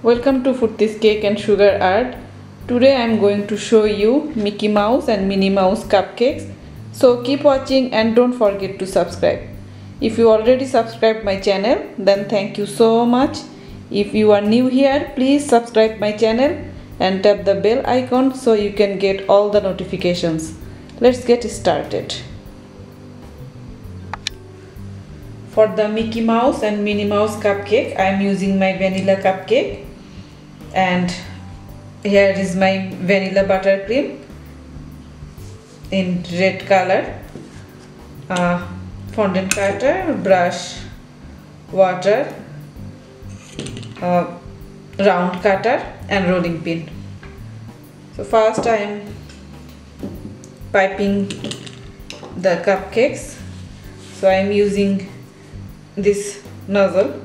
Welcome to Furty's Cake and Sugar Art. Today I am going to show you Mickey Mouse and Minnie Mouse cupcakes. So keep watching and don't forget to subscribe. If you already subscribed my channel, then thank you so much. If you are new here, please subscribe my channel and tap the bell icon so you can get all the notifications. Let's get started. For the Mickey Mouse and Minnie Mouse cupcake, I am using my vanilla cupcake, and here is my vanilla buttercream in red color, fondant cutter, brush, water, round cutter and rolling pin. So first I am piping the cupcakes, so I am using this nozzle.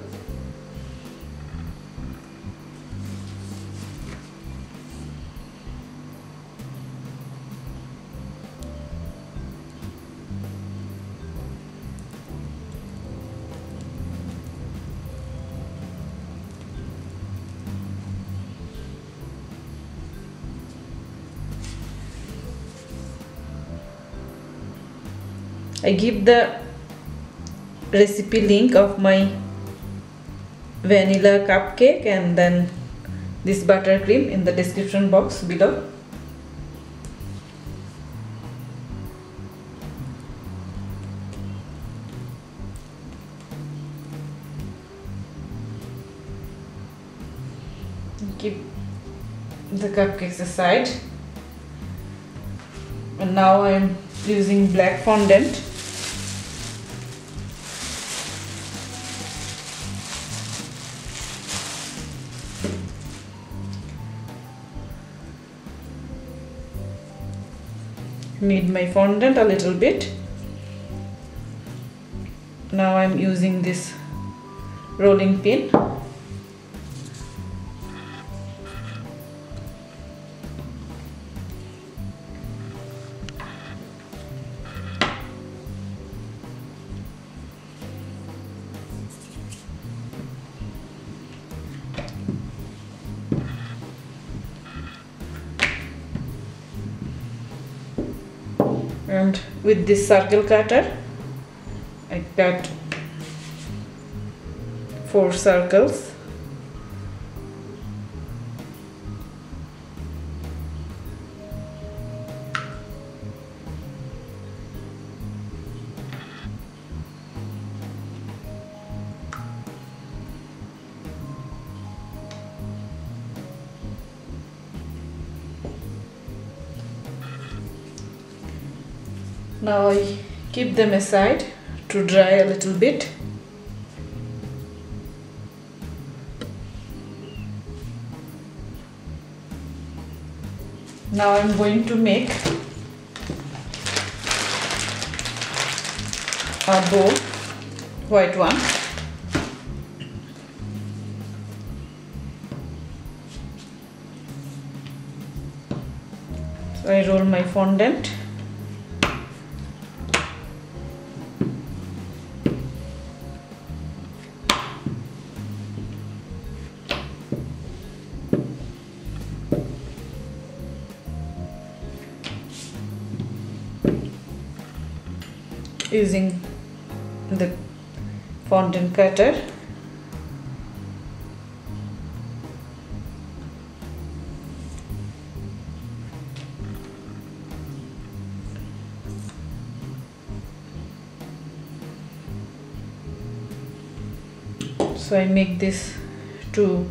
I give the recipe link of my vanilla cupcake and then this buttercream in the description box below. Keep the cupcakes aside, and now I am using black fondant. Knead my fondant a little bit. Now I'm using this rolling pin. And with this circle cutter, I cut 4 circles. Now I keep them aside to dry a little bit. Now I'm going to make a bow, white one. So I roll my fondant. Using the fondant cutter, so I make this 2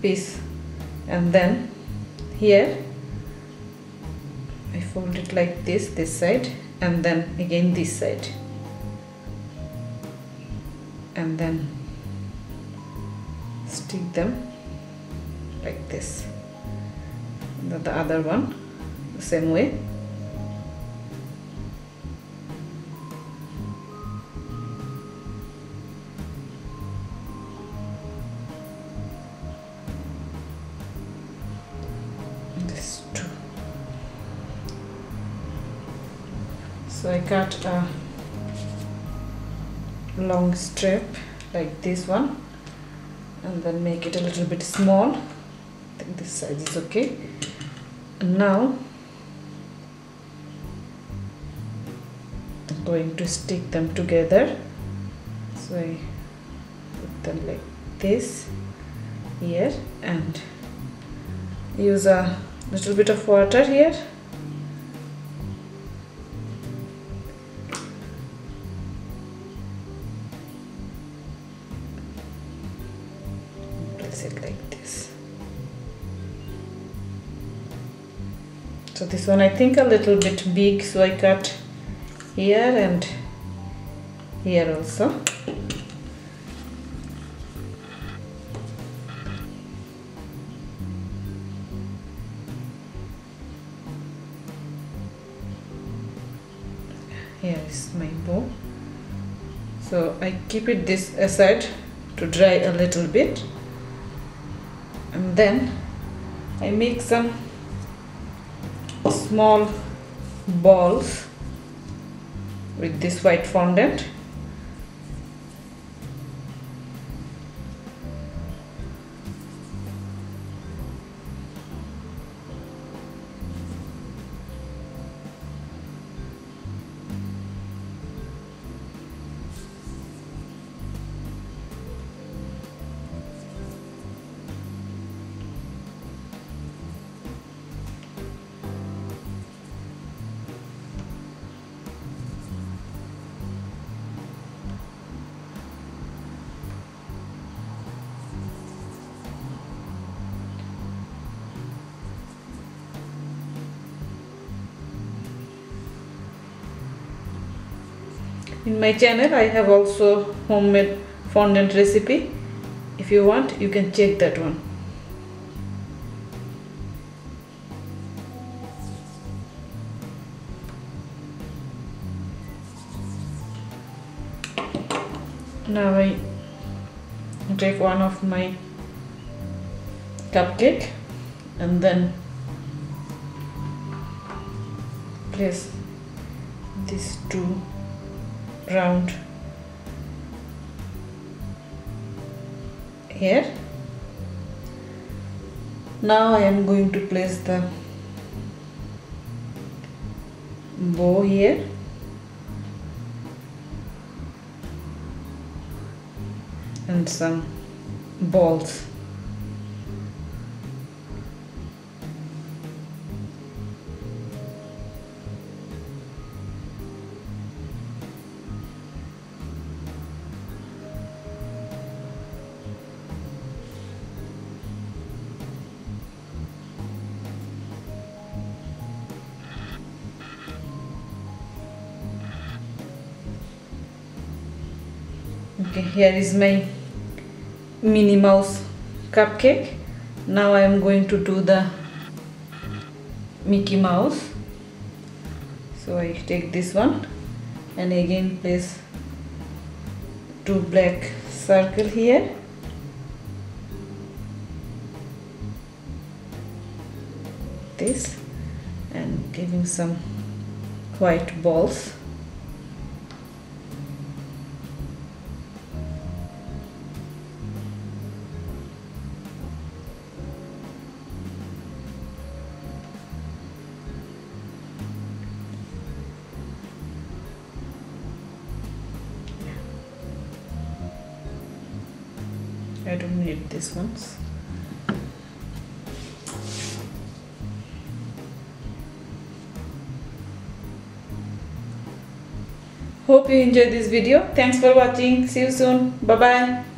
pieces, and then here I fold it like this, this side, and then again this side, and then stick them like this, and then the other one the same way. So I cut a long strip like this one, and then make it a little bit small. I think this size is okay. And now I'm going to stick them together. So I put them like this here and use a little bit of water here. Place it like this. So this one I think a little bit big, so I cut here and here also. Here is my bow. So I keep it this aside to dry a little bit, and then I make some small balls with this white fondant. In my channel I have also homemade fondant recipe. If you want, you can check that one. Now I take one of my cupcake and then place these two round here. Now I am going to place the bow here. And some balls. Okay, here is my Minnie Mouse cupcake. Now I am going to do the Mickey Mouse. So I take this one and again place two black circles here. This and giving some white balls. I don't need these ones. Hope you enjoyed this video. Thanks for watching. See you soon. Bye bye.